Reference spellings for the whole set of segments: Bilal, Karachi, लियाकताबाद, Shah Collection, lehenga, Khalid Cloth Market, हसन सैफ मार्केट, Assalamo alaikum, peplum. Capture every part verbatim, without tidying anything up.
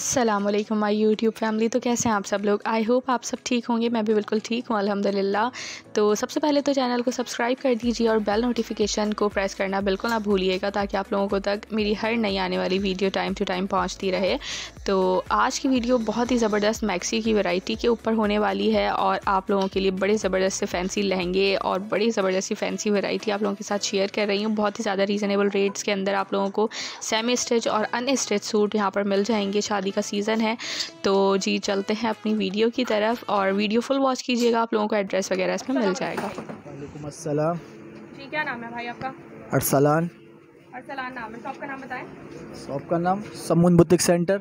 अस्सलामुअलैकुम my YouTube family. तो कैसे हैं आप सब लोग? आई होप आप सब ठीक होंगे। मैं भी बिल्कुल ठीक हूँ अल्हम्दुलिल्लाह। तो सबसे पहले तो चैनल को सब्सक्राइब कर दीजिए और बेल नोटिफिकेशन को प्रेस करना बिल्कुल ना भूलिएगा, ताकि आप लोगों को तक मेरी हर नई आने वाली वीडियो टाइम टू टाइम पहुँचती रहे। तो आज की वीडियो बहुत ही ज़बरदस्त मैक्सी की वैरायटी के ऊपर होने वाली है और आप लोगों के लिए बड़े ज़बरदस्त से फैंसी लहंगे और बड़ी ज़बरदस्त सी फैंसी वैरायटी आप लोगों के साथ शेयर कर रही हूँ। बहुत ही ज़्यादा रीज़नेबल रेट्स के अंदर आप लोगों को सेमी स्टिच और अनस्टिच सूट यहाँ पर मिल जाएंगे। शादी का सीज़न है तो जी चलते हैं अपनी वीडियो की तरफ और वीडियो फुल वॉच कीजिएगा, आप लोगों को एड्रेस वगैरह इसमें मिल जाएगा। वालेकुम अस्सलाम। जी क्या नाम है भाई आपका? अरसलान। अरसलान नाम है। शॉप का नाम बताएं। शॉप का नाम Saman boutique centre.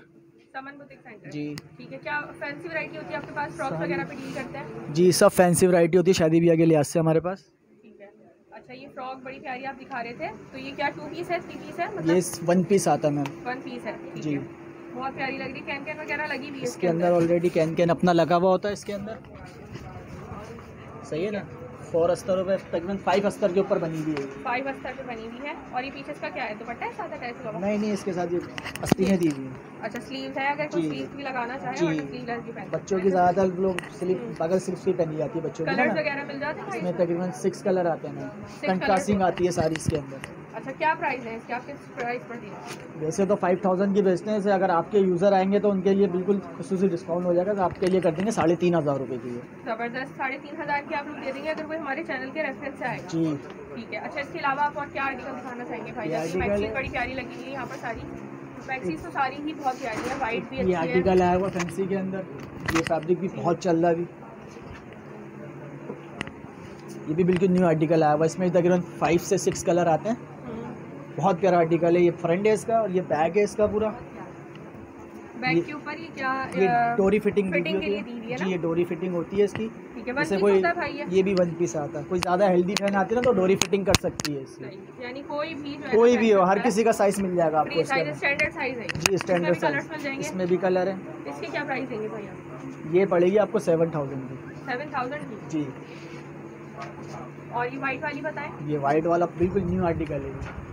Saman boutique centre जी ठीक है। क्या फैंसी वैरायटी होती है आपके पास? फ्रॉक्स वगैरह पे डील करते हैं? जी सब फैंसी वैरायटी होती है शादी ब्याह के लिहाज से हमारे पास। ठीक है। अच्छा ये फ्रॉक बड़ी प्यारी आप दिखा रहे थे, तो ये क्या टू पीस है, थ्री पीस है? मतलब ये वन पीस आता है मैम। वन पीस है जी। बहुत प्यारी लग रही। कैन कैन वगैरह लगी हुई है इसके अंदर? ऑलरेडी कैन कैन अपना लगा हुआ होता है इसके अंदर। सही है ना। फोर अस्तरों पे तकरीबन फाइव अस्तर के ऊपर बनी हुई है। फाइव अस्तर पे बनी हुई है। और ये पीछे इसका क्या है, दुपट्टा है साथ अटैच होगा? नहीं नहीं इसके साथ ये अस्तीनें दी हुई हैं। अच्छा स्लीव्स है, अगर कोई स्लीव्स भी लगाना चाहे और स्लीवलेस भी पहन। बच्चों की ज़्यादातर लोग स्लीव बगल स्लीव्स भी पहनी जाती है बच्चों की। कलर वगैरह मिल जाते हैं इसमें? तकरीबन सिक्स कलर आते हैं, कंट्रास्टिंग आती है सारी इसके अंदर। अच्छा क्या प्राइस है इसके, आप किस प्राइस पर दिए? वैसे तो फाइव थाउजेंड की बेचते हैं, अगर आपके यूज़र आएंगे तो उनके लिए बिल्कुल खुसूसी डिस्काउंट हो जाएगा, तो आपके लिए कर देंगे साढ़े तीन हज़ार रुपये की। ज़बरदस्त साढ़े तीन हज़ार की आप लोग दे देंगे अगर कोई हमारे चैनल के रेफरेंस से आएगा। जी ठीक है। अच्छा इसके अलावा आप और क्या आर्टिकल दिखाना चाहेंगे भाई? मैक्सीज बड़ी प्यारी लगी है यहाँ पर, सारी मैक्सीज तो सारी ही बहुत प्यारी है, वाइट भी अच्छी है। ये आर्टिकल आया हुआ फैंसी के अंदर, ये फैब्रिक भी बहुत चल रहा है अभी। ये भी बिल्कुल न्यू आर्टिकल आया हुआ, इसमें तकरीबन फाइव से सिक्स कलर आते हैं। बहुत प्यारा आर्टिकल है। ये फ्रंट है इसका और ये बैग है इसका पूरा। बैग के ऊपर ये क्या, ये डोरी फिटिंग फिटिंग के लिए दी हुई है ना? जी ये डोरी फिटिंग होती है इसकी। ठीक है। वन पीस होता है भाई ये? ये भी वन पीस आता है। कोई ज़्यादा हेल्दी फैन आती है ना तो डोरी फिटिंग कर सकती है इसकी, यानी कोई भी कोई भी हो, हर किसी का साइज़ मिल जाएगा आपको। स्टैंडर्ड साइज़ है जी, स्टैंडर्ड साइज। इसमें भी कलर है। इसकी क्या प्राइस देंगे भाई? ये पड़ेगी आपको सेवन थाउजेंड की। सेवन थाउजेंड की जी। और ये वाइट वाली बताएं। ये वाइट वाला बिल्कुल न्यू आर्टिकल है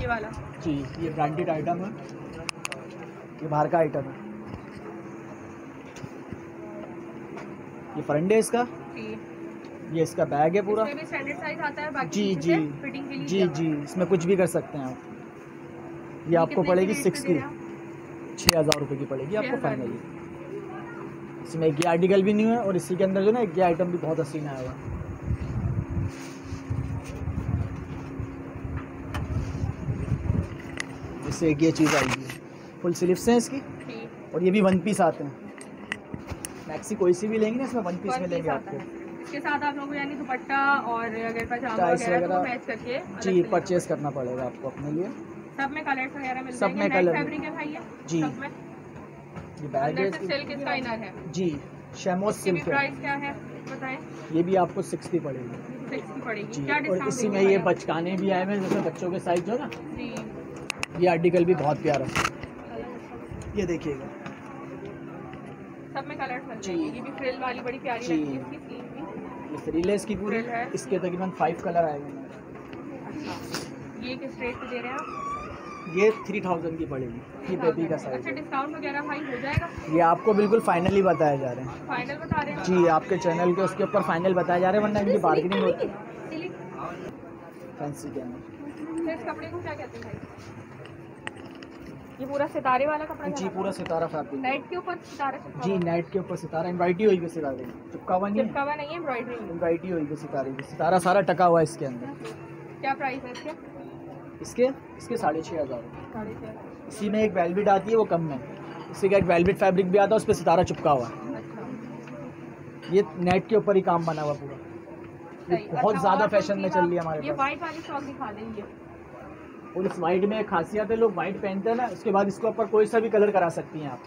ये वाला जी। ये ब्रांडेड आइटम है, ये बाहर का आइटम है। ये फ्रंट है इसका जी। ये इसका बैग है पूरा। इसमें भी स्टैंडर्ड साइज आता है बाकी जी जी फिटिंग के लिए जी जी। इसमें कुछ भी कर सकते हैं आप। ये आपको पड़ेगी सिक्स की, छः हज़ार रुपये की पड़ेगी आपको फाइनली। इसमें एक ये आर्टिकल भी न्यू है और इसी के अंदर जो ना एक ये आइटम भी बहुत हसीन आया हुआ। इससे एक ये चीज़ आएगी, फुल स्लीव्स हैं इसकी और ये भी वन पीस आते हैं। मैक्सी कोई सी भी लेंगे ना इसमें वन पीस मिलेंगे आपको। इसके साथ आप लोगों को यानी दुपट्टा और अगर पजामा वगैरह तो मैच करके जी परचेस करना पड़ेगा आपको अपने लिए। सब में कलर्स वगैरह मिल जाएंगे। सब में कलर फैब्रिक है भाई जी। ये बैग है सिल्क, इसका इनर है जी शमो सिल्क। इसकी प्राइस क्या है बताएं? ये भी आपको सिक्स की पड़ेगी। सिक्स की पड़ेगी। क्या डिस्काउंट? और इसी में ये बचकाने भी आए हैं जैसे बच्चों के साइज जो ना। ये आर्टिकल भी बहुत प्यारा है, ये देखिएगा। सब में कलर्स मिल जाएंगे। ये भी फ्रिल वाली बड़ी प्यारी लगी है। इसकी स्लीव भी ये फ्रिल है इसकी पूरी। इसके तकरीबन फाइव कलर आएंगे। अच्छा ये किस रेट पे दे रहे हैं आप? ये थ्री थाउजेंड की पड़ेगी। ये बेबी का साइज। अच्छा डिस्काउंट वगैरह भाई हो जाएगा? ये आपको बिल्कुल फाइनली बताया जा रहे हैं। फाइनल बता रहे हैं जी, आपके चैनल के उसके ऊपर फाइनल बताया जा रहे हैं, वरना इनकी बार्गेनिंग होती है। फैंसी के अंदर इस कपड़े को क्या कहते हैं भाई? ये पूरा सितारे वाला कपड़ा जी, पूरा सितारा फैब्रिक। नेट के ऊपर सितारा जी, नेट के ऊपर सितारा एम्ब्रॉयडरी हुई है। सितारे चिपका हुआ नहीं है, चिपका हुआ नहीं है, एम्ब्रॉयडरी एम्ब्रॉयडरी हुई है सितारे की। सितारा सारा टका हुआ है इसके अंदर। क्या प्राइस है इसके? इसके इसके साढ़े छः हज़ार रुपये। इसी में एक वेलवेट आती है वो कम में। इसी का एक वेलवेट फैब्रिक भी आता है, उस पर सितारा चिपका हुआ है। ये नेट के ऊपर ही काम बना हुआ पूरा, बहुत ज़्यादा फैशन में चल रही है हमारे। ये वाइट वाली फ्रॉक दिखा देंगे। और इस वाइट में खासियत है, लोग वाइट पहनते हैं ना, उसके बाद इसके ऊपर कोई सा भी कलर करा सकती हैं आप।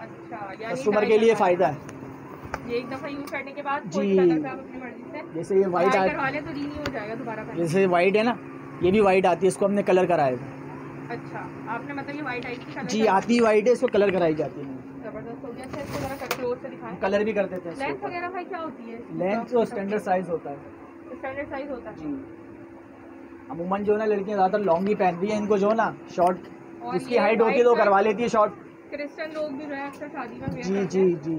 अच्छा कस्टमर के लिए फ़ायदा है ये, एक दफ़ा यूज़ करने के बाद जी। जैसे ये वाइट आए तो रीन्यू हो जाएगा दोबारा। जैसे वाइट है ना, ये भी वाइट आती है, इसको हमने कलर कराएगा। अच्छा आपने मतलब ये वाइट आई जी, आती वाइट है, इसको कलर कराई जाती है। ज़बरदस्त हो गया। अच्छा इसको ज़रा क्लोज से दिखाएं। कलर भी कर देते हैं। लेंथ वगैरह भाई क्या होती है? लेंथ तो स्टैंडर्ड साइज़ होता है। स्टैंडर्ड साइज़ होता है जी। अमूमन जो है ना लड़कियाँ ज़्यादातर लॉन्ग ही पहनती हैं, इनको जो है ना शॉर्ट इसकी हाइट होती है तो करवा लेती है शॉर्ट। क्रिश्चियन लोग भी जो है अक्सर शादी में वेयर करते हैं। जी जी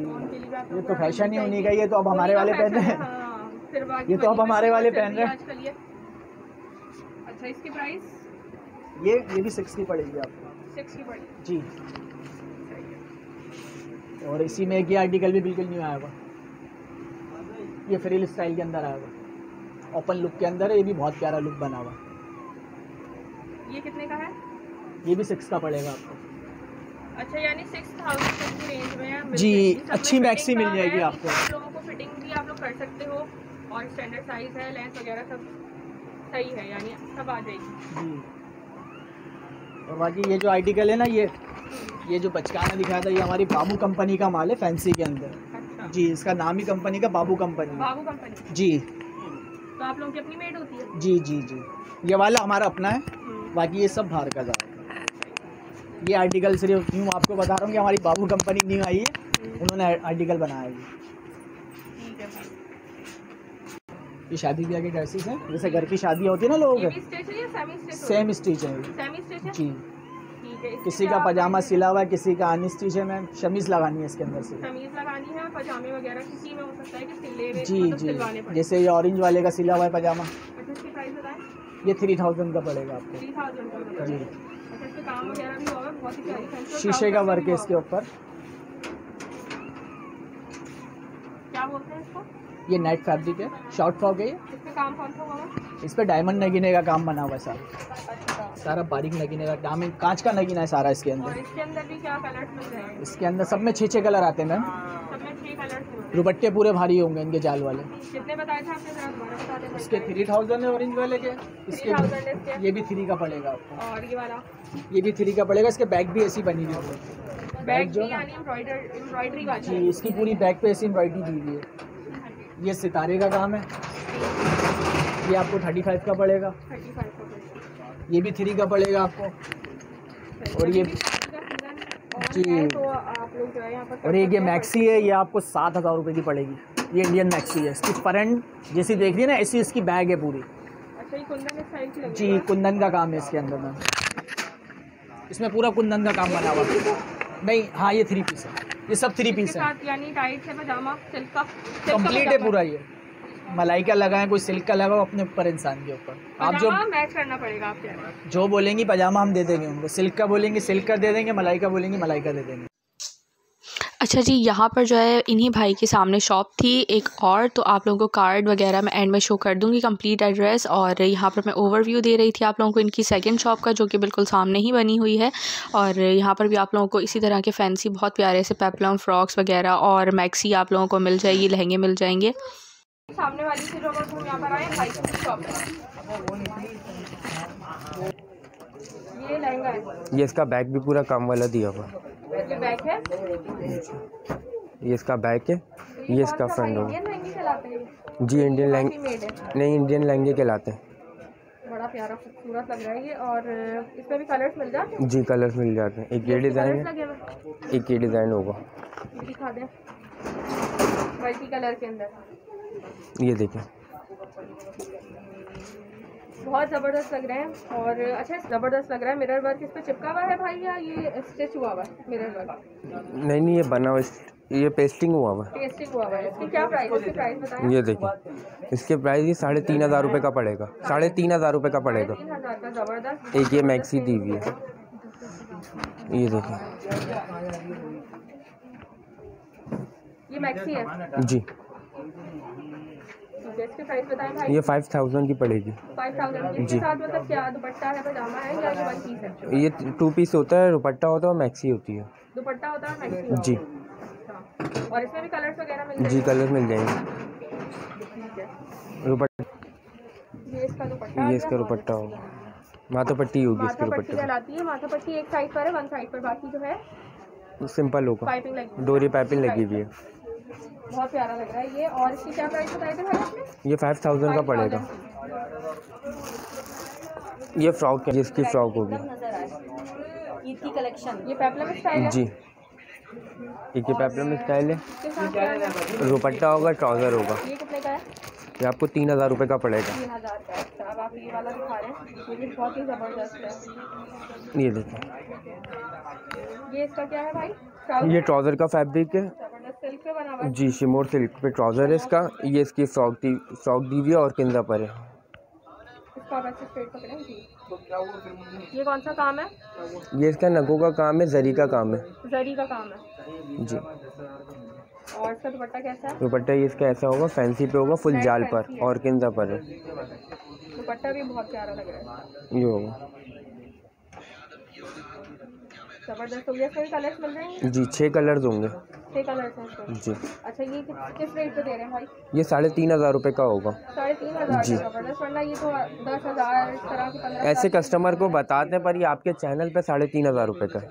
ये तो फैशन ही होने का, ये तो अब हमारे वाले पहन रहे हैं, ये तो अब हमारे वाले पहन रहे हैं। अच्छा इसकी प्राइस ये ये भी सिक्स की पड़ेगी आपको, सिक्स की पड़ेगी जी। और इसी में एक ये आर्टिकल भी बिल्कुल न्यू आया हुआ, ये फ्रिल स्टाइल के अंदर आया हुआ, ओपन लुक के अंदर है, ये भी बहुत प्यारा लुक बना हुआ। ये कितने का है? ये भी सिक्स का पड़ेगा आपको। अच्छा यानी सिक्स थाउजेंड तक की रेंज में है जी, अच्छी मैक्सी मिल जाएगी आपको। लोगों को फिटिंग भी आप लोग कर सकते हो और स्टैंडर्ड साइज है, लेंथ वगैरह सब सही है, यानी सब आ जाएगी जी। और बाकी ये जो आर्टिकल है ना, ये ये जो बचकाना दिखाया था, ये हमारी बाबू कंपनी का माल है फैंसी के अंदर। अच्छा जी, इसका नाम ही कंपनी का बाबू कंपनी, बाबू कंपनी जी। तो आप लोगों की अपनी मेड होती है? जी जी जी, ये वाला हमारा अपना है, बाकी ये सब बाहर का जाएगा। ये आर्टिकल सिर्फ न्यू आपको बता रहा हूँ कि हमारी बाबू कंपनी न्यू आई है, उन्होंने आर्टिकल बनाया है। ये शादी ब्याह की ड्रेसेस हैं, जैसे घर की शादी होती है ना लोग, सेम स्टिच है जी। किसी का पजामा सिला हुआ है, किसी का अनस्टिच है। मैम शमीज लगानी है इसके अंदर से, शमीज लगानी है, पजामे वगैरह किसी में हो सकता है कि सिले जी जी, जैसे ये ऑरेंज वाले का सिला हुआ है पजामा, ये थ्री थाउजेंड का पड़ेगा आपको जी। शीशे का वर्क है इसके ऊपर, क्या बोलते हैं इसको? ये नेट फैब्रिक है, शॉर्ट फ्रॉक है ये। इस पे काम कौन सा हुआ? इस पे डायमंड नगीने का काम बना हुआ है सारा, सारा बारीक नगीने का, डायमंड कांच का नगीना है सारा इसके अंदर। इसके अंदर भी क्या कलर्स मिल जाएंगे? इसके अंदर सब में छः छः कलर आते हैं मैम, सब में छः कलर। दुपट्टे पूरे भारी होंगे इनके, जाल वाले। कितने बताए थे आपने? इसके थ्री थाउजेंड है ऑरेंज वाले के, इसके ये भी थ्री का पड़ेगा आपको, और ये वाला ये भी थ्री का पड़ेगा। इसके बैग भी ऐसी बनी हुई है, बैग जो एम्ब्रॉयडरी जी, इसकी पूरी बैग पे ऐसी एम्ब्रॉयडरी दी हुई है। ये सितारे का काम है, ये आपको थर्टी फाइव का पड़ेगा, ये भी थ्री का पड़ेगा आपको। और ये जी, और ये ये मैक्सी है, ये आपको सात हज़ार रुपये की पड़ेगी। ये इंडियन मैक्सी है, इसकी फ्रंट जैसी देख रही है ना, ऐसी इसकी बैग है पूरी जी। कुंदन का काम है इसके अंदर में, इसमें पूरा कुंदन का काम बना हुआ है। नहीं हाँ ये थ्री पीस है, ये सब थ्री पीस है, यानी टाइट है पजामा, सिल्क का कंप्लीट है पूरा। ये मलाई का लगाएं, कोई सिल्क का लगाओ, अपने ऊपर इंसान के ऊपर, आप जो मैच करना पड़ेगा आपके, जो बोलेंगी पजामा हम दे देंगे उनको। सिल्क का बोलेंगे सिल्क का दे देंगे, मलाई का बोलेंगे मलाई का दे देंगे। अच्छा जी, यहाँ पर जो है इन्हीं भाई के सामने शॉप थी एक और, तो आप लोगों को कार्ड वगैरह मैं एंड में शो कर दूँगी कंप्लीट एड्रेस। और यहाँ पर मैं ओवरव्यू दे रही थी आप लोगों को इनकी सेकंड शॉप का, जो कि बिल्कुल सामने ही बनी हुई है। और यहाँ पर भी आप लोगों को इसी तरह के फैंसी बहुत प्यारे से पेप्लम फ्रॉक्स वगैरह और मैक्सी आप लोगों को मिल जाएगी, लहंगे मिल जाएंगे। सामने वाली से जो हम यहाँ पर आए भाई की शॉप है, ये लहंगा है, ये इसका बैग भी पूरा काम वाला दिया हुआ है। ये बैक है, ये इसका बैक है, ये इसका फ्रंट होगा। इंडियन लहंगे कहलाते हैं जी, इंडियन लहंगे नहीं, इंडियन लहंगे कहलाते हैं। बड़ा प्यारा खूबसूरत लग रहा है ये, और इस पर भी कलर्स मिल जाते हैं जी, कलर्स मिल जाते हैं। एक ये डिज़ाइन है, एक ये डिज़ाइन होगा, दिखा दें मल्टी कलर के अंदर, ये देखें बहुत ज़बरदस्त लग रहे हैं। और अच्छा ज़बरदस्त लग रहा है, मिरर वर्क इस पर चिपका हुआ है भाई, या ये स्टिच हुआ हुआ है? मिरर वर्क नहीं नहीं, ये बना हुआ, ये पेस्टिंग हुआ हुआ है, पेस्टिंग हुआ हुआ है। इसकी क्या प्राइस, इसकी प्राइस बताएं? ये देखिए इसके प्राइस ये साढ़े तीन हज़ार रुपये का पड़ेगा, साढ़े तीन हज़ार रुपये का पड़ेगा। ज़बरदस्त, एक ये मैक्सी दी हुई है, ये देखिए ये मैक्सी है जी। ये फाइव थाउजेंड की पड़ेगी, फाइव थाउजेंड जी। साथ मतलब क्या दुपट्टा है, पजामा है, या ये वन पीस है? ये टू पीस होता है, दुपट्टा होता है और मैक्सी होती है, दुपट्टा होता है मैक्सी जी। और इसमें भी कलर्स वगैरह मिल जाएंगे जी, कलर्स मिल जाएंगे। दुपट्टा ये इसका दुपट्टा, ये इसका दुपट्टा होगा, माथा पट्टी होगी इसके दुपट्टे पे, माथा पट्टी एक साइड पर है, वन साइड पर बाकी जो है सिंपल होगा, डोरी पाइपिंग लगी हुई है। बहुत प्यारा लग रहा है ये, और इसकी क्या प्राइस बताए थे भाई आपने? ये फाइव थाउजेंड का पड़ेगा। ये फ्रॉक है, इसकी फ्रॉक होगी, ईद की कलेक्शन। ये पेप्लम स्टाइल है जी, ये पेप्लम स्टाइल है, दुपट्टा होगा, ट्राउज़र होगा। ये कितने का है? ये आपको तीन हज़ार रुपये का पड़ेगा। तीन हज़ार का। अब आप ये वाला दिखा रहे हैं, मुझे बहुत ही ज़बरदस्त है। ये देखिए, ये इसका क्या है भाई? ये ट्राउज़र का फैब्रिक है, सिल्क पे बना हुआ है जी, शिमोर सिल्क पे ट्राउज़र है इसका। ये इसकी सॉक दी सॉक दीजिए और किंजा पर है। ये कौन सा काम है? ये इसका नगों का काम है, जरी का काम है। जरी का काम है जी। और इसका दुपट्टा कैसा है? दुपट्टा ये इसका ऐसा होगा, फैंसी पे होगा, फुल जाल पर और किंजा पर है। दुपट्टा भी बहुत प्यारा लग रहा है, ये होगा जबरदस्त। हो गया, छह कलर्स मिल जाएंगे जी, छह कलर्स होंगे। छह कलर्स हैं जी। अच्छा, ये किस रेट पे दे रहे हैं भाई? ये साढ़े तीन हज़ार रुपये का होगा। साढ़े तीन हज़ार जी। वरना ये तो दस हज़ार इस तरह के पंद्रह ऐसे कस्टमर को बताते हैं, पर ये आपके चैनल पे साढ़े तीन हज़ार रुपये का है।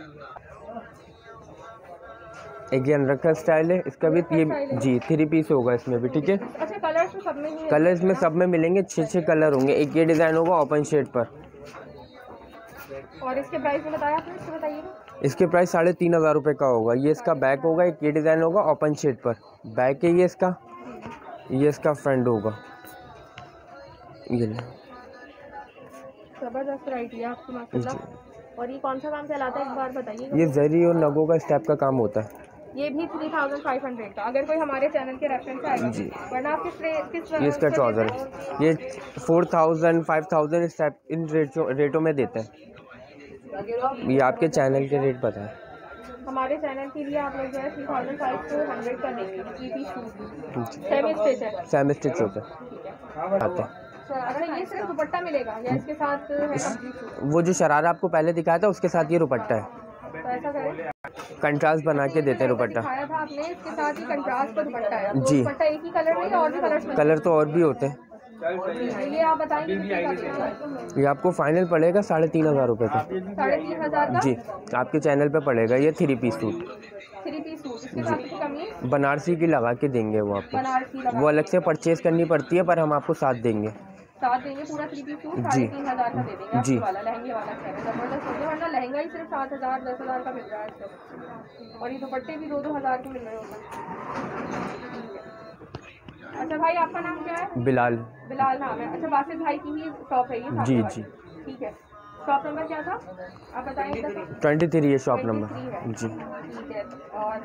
एक ये अनरखा स्टाइल है, इसका भी ये जी थ्री पीस होगा इसमें भी, ठीक है। अच्छा, कलर्स में सब में कलर्स में सब में मिलेंगे, छः छः कलर होंगे। एक ये डिज़ाइन होगा ओपन शेड पर। और इसके प्राइस में बताया आपने, इसके बताइए। इसके प्राइस साढ़े तीन हज़ार रुपये का होगा। ये इसका बैक होगा, एक ये डिज़ाइन होगा ओपन शेड पर। बैक है ये इसका, ये इसका फ्रंट होगा। ये ज़बरदस्त वैरायटी है आपकी माशाल्लाह। और ये कौन सा काम चलाता है, एक बार बताइए। ये जरी और नगों का स्टेप का काम होता है। ये भी थ्री थाउजेंड फाइव हंड्रेड का, अगर कोई हमारे चैनल के रेफरेंस आएगा जी। वरना आप किस रे, किस ये इसका ट्राउज़र है, ये फोर थाउजेंड फाइव थाउजेंड इस टाइप इन रेटों रेटों में देते हैं। ये आपके चैनल के रेट बताएं। हमारे चैनल के लिए आप लोग जो है three thousand five two hundred का देंगे। सेम स्टिच होता है। अच्छा, ये सिर्फ दुपट्टा मिलेगा या इसके साथ वो जो शरारा आपको पहले दिखाया था उसके साथ ये दुपट्टा है? कंट्रास्ट बना के देते हैं दुपट्टा जी। कलर तो और भी होते हैं। ये आप बताएंगे, ये आपको फाइनल पड़ेगा साढ़े तीन हज़ार रुपये का। साढ़े तीन हज़ार जी आपके चैनल पे पड़ेगा। ये three piece suit three piece suit Banarasi की लगा के देंगे वो आपको, वो अलग से परचेज करनी पड़ती है, पर हम आपको साथ देंगे। साथ देंगे पूरा थ्री पीस सूट साढ़े तीन हज़ार का दे देंगे जी। वाला लहंगे वाला जबरदस्त होगा, वरना लहंगा ही सिर्फ सात हज़ार दस हज़ार का मिल रहा है, और ये दुपट्टे भी दो दो हज़ार के मिल रहे होंगे। अच्छा भाई, आपका नाम क्या है? बिलाल। बिलाल नाम है। अच्छा, वासिफ भाई की ही शॉप है ये? जी जी, ठीक है। शॉप नंबर क्या था आप बताइए? ट्वेंटी थ्री है शॉप नंबर जी, ठीक है। और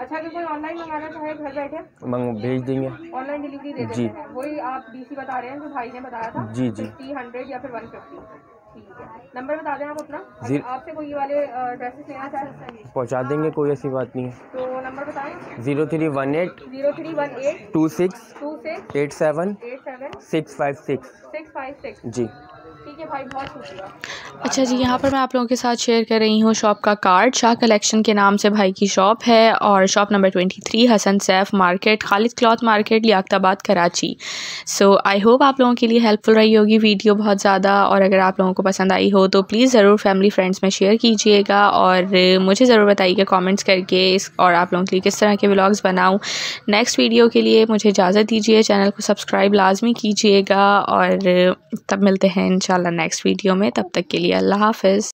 अच्छा, अगर कोई ऑनलाइन मंगाना चाहे घर बैठे मंग भेज देंगे, ऑनलाइन डिलीवरी दे देते हैं। वही आप डीसी बता रहे हैं जो भाई ने बताया था जी जी, थ्री हंड्रेड या फिर वन फिफ्टी, ठीक है। नंबर बता दें आप अपना, आपसे कोई ये वाले ड्रेसेस लेना चाहे पहुँचा देंगे, कोई ऐसी बात नहीं है। तो नंबर बताएं। Zero three one eight zero three one eight two six two six eight seven eight seven six five six six five six जी, ठीक है भाई, बहुत शुक्रिया। अच्छा जी, यहाँ पर मैं आप लोगों के साथ शेयर कर रही हूँ शॉप का कार्ड। शाह कलेक्शन के नाम से भाई की शॉप है, और शॉप नंबर तेईस हसन सैफ मार्केट, Khalid cloth market, लियाकताबाद, Karachi. So I hope आप लोगों के लिए हेल्पफुल रही होगी वीडियो बहुत ज़्यादा, और अगर आप लोगों को पसंद आई हो तो प्लीज़ ज़रूर फैमिली फ्रेंड्स में शेयर कीजिएगा, और मुझे ज़रूर बताइएगा कॉमेंट्स करके इस और आप लोगों के लिए किस तरह के व्लॉग्स बनाऊँ नेक्स्ट वीडियो के लिए। मुझे इजाज़त दीजिए, चैनल को सब्सक्राइब लाजमी कीजिएगा, और तब मिलते हैं इंशाल्लाह नेक्स्ट वीडियो में। तब तक के लिए अल्लाह हाफ़िज़।